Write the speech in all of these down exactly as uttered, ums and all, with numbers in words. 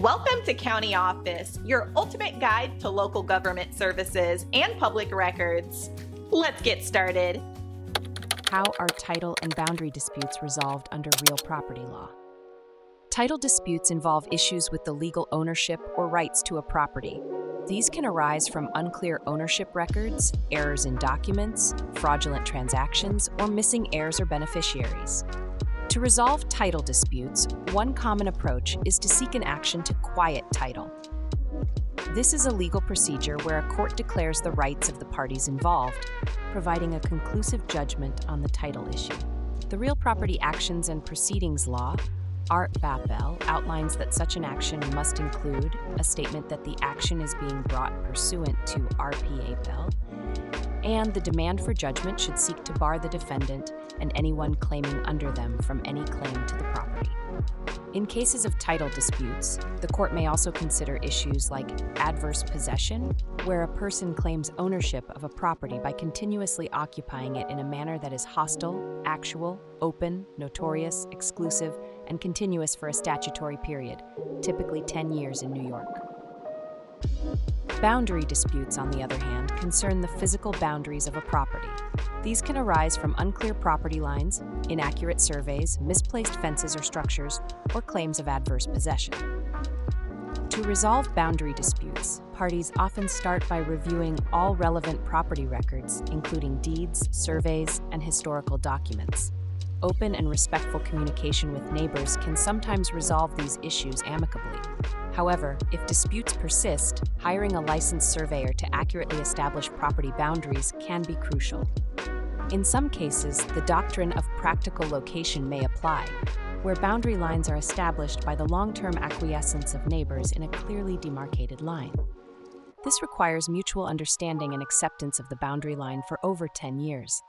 Welcome to County Office, your ultimate guide to local government services and public records. Let's get started. How are title and boundary disputes resolved under real property law? Title disputes involve issues with the legal ownership or rights to a property. These can arise from unclear ownership records, errors in documents, fraudulent transactions, or missing heirs or beneficiaries. To resolve title disputes, one common approach is to seek an action to quiet title. This is a legal procedure where a court declares the rights of the parties involved, providing a conclusive judgment on the title issue. The Real Property Actions and Proceedings Law, R P A P L, outlines that such an action must include a statement that the action is being brought pursuant to R P A P L, and the demand for judgment should seek to bar the defendant and anyone claiming under them from any claim to the property. In cases of title disputes, the court may also consider issues like adverse possession, where a person claims ownership of a property by continuously occupying it in a manner that is hostile, actual, open, notorious, exclusive, and continuous for a statutory period, typically ten years in New York. Boundary disputes, on the other hand, concern the physical boundaries of a property. These can arise from unclear property lines, inaccurate surveys, misplaced fences or structures, or claims of adverse possession. To resolve boundary disputes, parties often start by reviewing all relevant property records, including deeds, surveys, and historical documents. Open and respectful communication with neighbors can sometimes resolve these issues amicably. However, if disputes persist, hiring a licensed surveyor to accurately establish property boundaries can be crucial. In some cases, the doctrine of practical location may apply, where boundary lines are established by the long-term acquiescence of neighbors in a clearly demarcated line. This requires mutual understanding and acceptance of the boundary line for over ten years.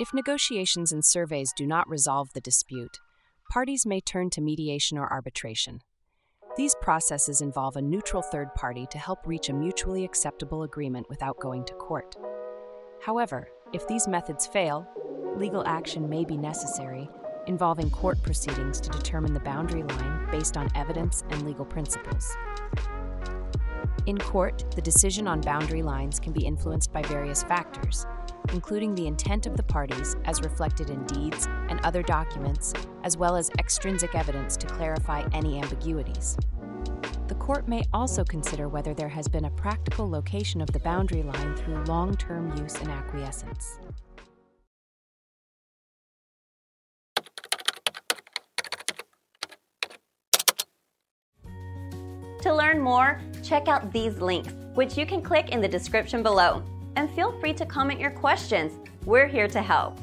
If negotiations and surveys do not resolve the dispute, parties may turn to mediation or arbitration. These processes involve a neutral third party to help reach a mutually acceptable agreement without going to court. However, if these methods fail, legal action may be necessary, involving court proceedings to determine the boundary line based on evidence and legal principles. In court, the decision on boundary lines can be influenced by various factors, including the intent of the parties as reflected in deeds and other documents, as well as extrinsic evidence to clarify any ambiguities. The court may also consider whether there has been a practical location of the boundary line through long-term use and acquiescence. To learn more, check out these links, which you can click in the description below. And feel free to comment your questions. We're here to help.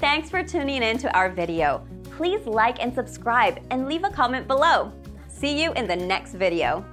Thanks for tuning in to our video. Please like and subscribe and leave a comment below. See you in the next video.